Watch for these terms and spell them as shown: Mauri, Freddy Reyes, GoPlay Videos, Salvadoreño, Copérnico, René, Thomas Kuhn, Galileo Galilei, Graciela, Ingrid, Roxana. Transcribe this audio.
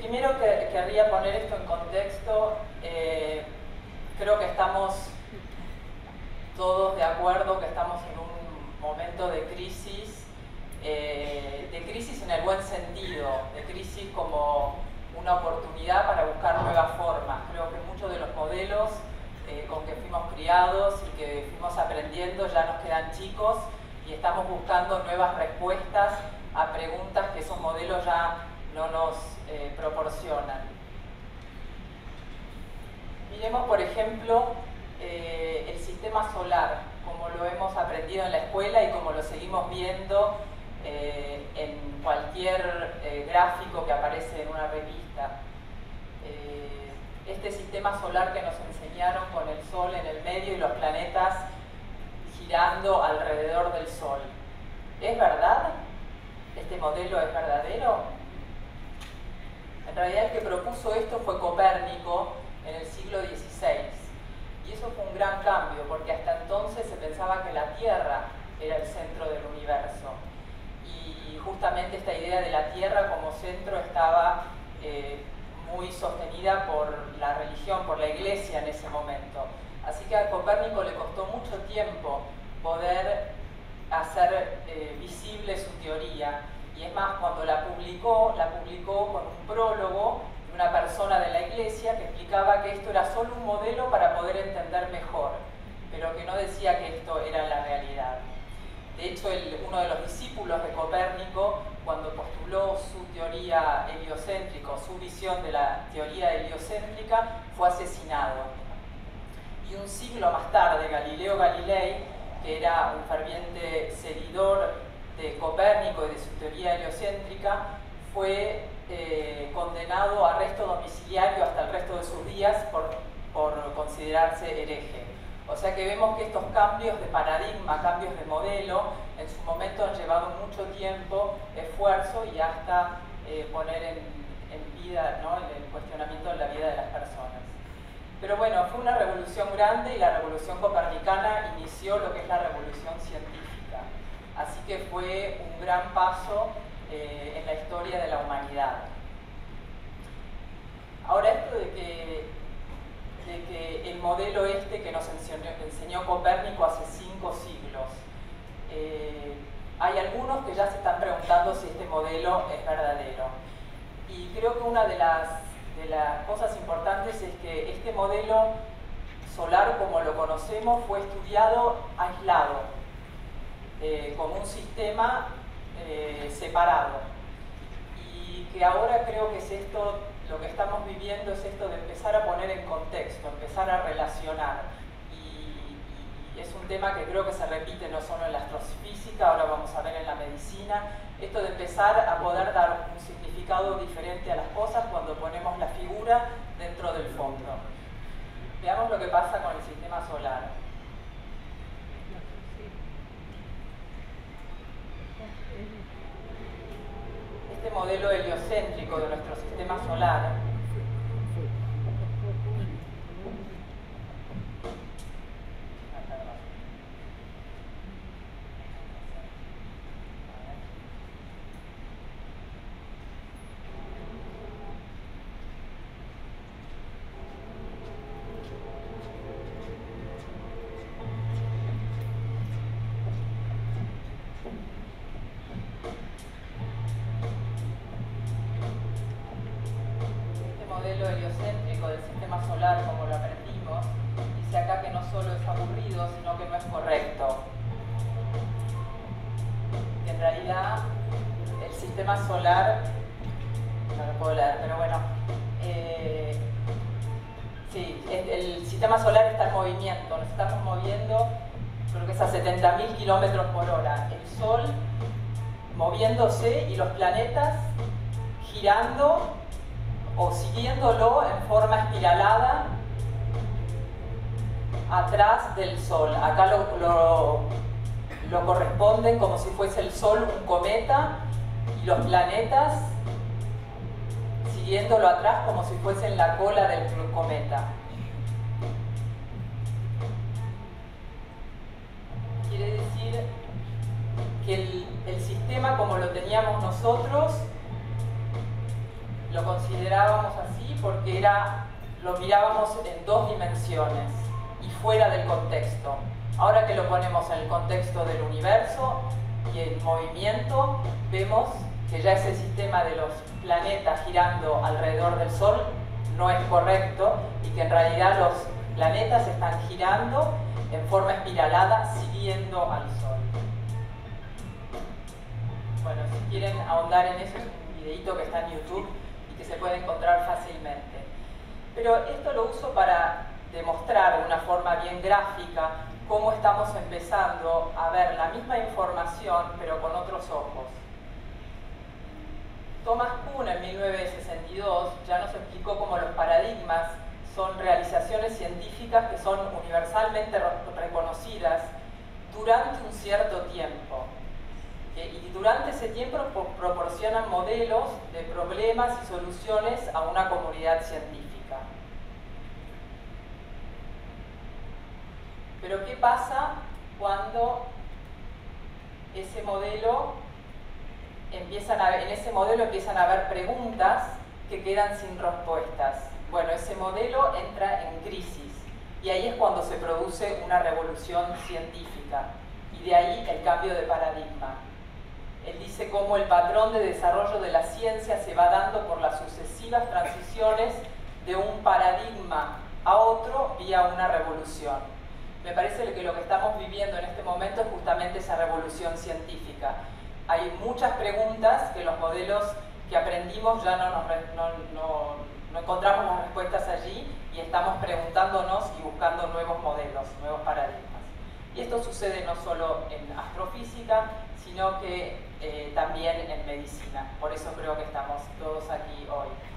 Primero querría poner esto en contexto. Creo que estamos todos de acuerdo que estamos en un momento de crisis en el buen sentido, de crisis como una oportunidad para buscar nuevas formas. Creo que muchos de los modelos con que fuimos criados y que fuimos aprendiendo ya nos quedan chicos y estamos buscando nuevas respuestas a preguntas que esos modelos ya no nos proporcionan. Miremos, por ejemplo, el sistema solar, como lo hemos aprendido en la escuela y como lo seguimos viendo en cualquier gráfico que aparece en una revista. Este sistema solar que nos enseñaron con el Sol en el medio y los planetas girando alrededor del Sol. ¿Es verdad? ¿Este modelo es verdadero? En realidad el que propuso esto fue Copérnico en el siglo XVI. Y eso fue un gran cambio, porque hasta entonces se pensaba que la Tierra era el centro del universo. Y justamente esta idea de la Tierra como centro estaba muy sostenida por la religión, por la Iglesia en ese momento. Así que a Copérnico le costó mucho tiempo poder hacer visible su teoría. Y es más, cuando la publicó con un prólogo de una persona de la Iglesia que explicaba que esto era solo un modelo para poder entender mejor, pero que no decía que esto era la realidad. De hecho, uno de los discípulos de Copérnico, cuando postuló su teoría heliocéntrica, su visión de la teoría heliocéntrica, fue asesinado. Y un siglo más tarde, Galileo Galilei, que era un ferviente seguidor de Copérnico y de su teoría heliocéntrica, fue condenado a arresto domiciliario hasta el resto de sus días por considerarse hereje. O sea que vemos que estos cambios de paradigma, cambios de modelo, en su momento han llevado mucho tiempo, esfuerzo y hasta poner en vida, ¿no?, el cuestionamiento en la vida de las personas. Pero bueno, fue una revolución grande y la revolución copernicana inició lo que es la revolución científica. Así que fue un gran paso en la historia de la humanidad. Ahora, esto de que el modelo este que nos enseñó Copérnico hace 5 siglos, hay algunos que ya se están preguntando si este modelo es verdadero. Y creo que una de las cosas importantes es que este modelo solar, como lo conocemos, fue estudiado aislado, como un sistema separado, y que ahora creo que es esto, lo que estamos viviendo es esto de empezar a poner en contexto, empezar a relacionar, y es un tema que creo que se repite no solo en la astrofísica, ahora vamos a ver en la medicina, esto de empezar a poder dar un significado diferente a las cosas cuando ponemos la figura dentro del fondo. Veamos lo que pasa con el sistema solar. Este modelo heliocéntrico de nuestro sistema solar y los planetas girando o siguiéndolo en forma espiralada atrás del Sol. Acá lo corresponden como si fuese el Sol un cometa y los planetas siguiéndolo atrás como si fuesen la cola del cometa. Quiere decir que el sistema como lo teníamos nosotros lo considerábamos así porque era, lo mirábamos en dos dimensiones y fuera del contexto. Ahora que lo ponemos en el contexto del universo y el movimiento, vemos que ya ese sistema de los planetas girando alrededor del Sol no es correcto y que en realidad los planetas están girando en forma espiralada siguiendo al Sol. Bueno, si quieren ahondar en eso, es un videito que está en YouTube y que se puede encontrar fácilmente. Pero esto lo uso para demostrar de una forma bien gráfica cómo estamos empezando a ver la misma información pero con otros ojos. Thomas Kuhn en 1962 ya nos explicó cómo los paradigmas son realizaciones científicas que son universalmente reconocidas durante un cierto tiempo. Y durante ese tiempo proporcionan modelos de problemas y soluciones a una comunidad científica. Pero ¿qué pasa cuando en ese modelo empiezan a haber preguntas que quedan sin respuestas? Bueno, ese modelo entra en crisis y ahí es cuando se produce una revolución científica y de ahí el cambio de paradigma. Él dice cómo el patrón de desarrollo de la ciencia se va dando por las sucesivas transiciones de un paradigma a otro vía una revolución. Me parece que lo que estamos viviendo en este momento es justamente esa revolución científica. Hay muchas preguntas que los modelos que aprendimos ya no encontramos las respuestas allí y estamos preguntándonos y buscando nuevos modelos, nuevos paradigmas. Y esto sucede no solo en astrofísica, sino que también en medicina. Por eso creo que estamos todos aquí hoy.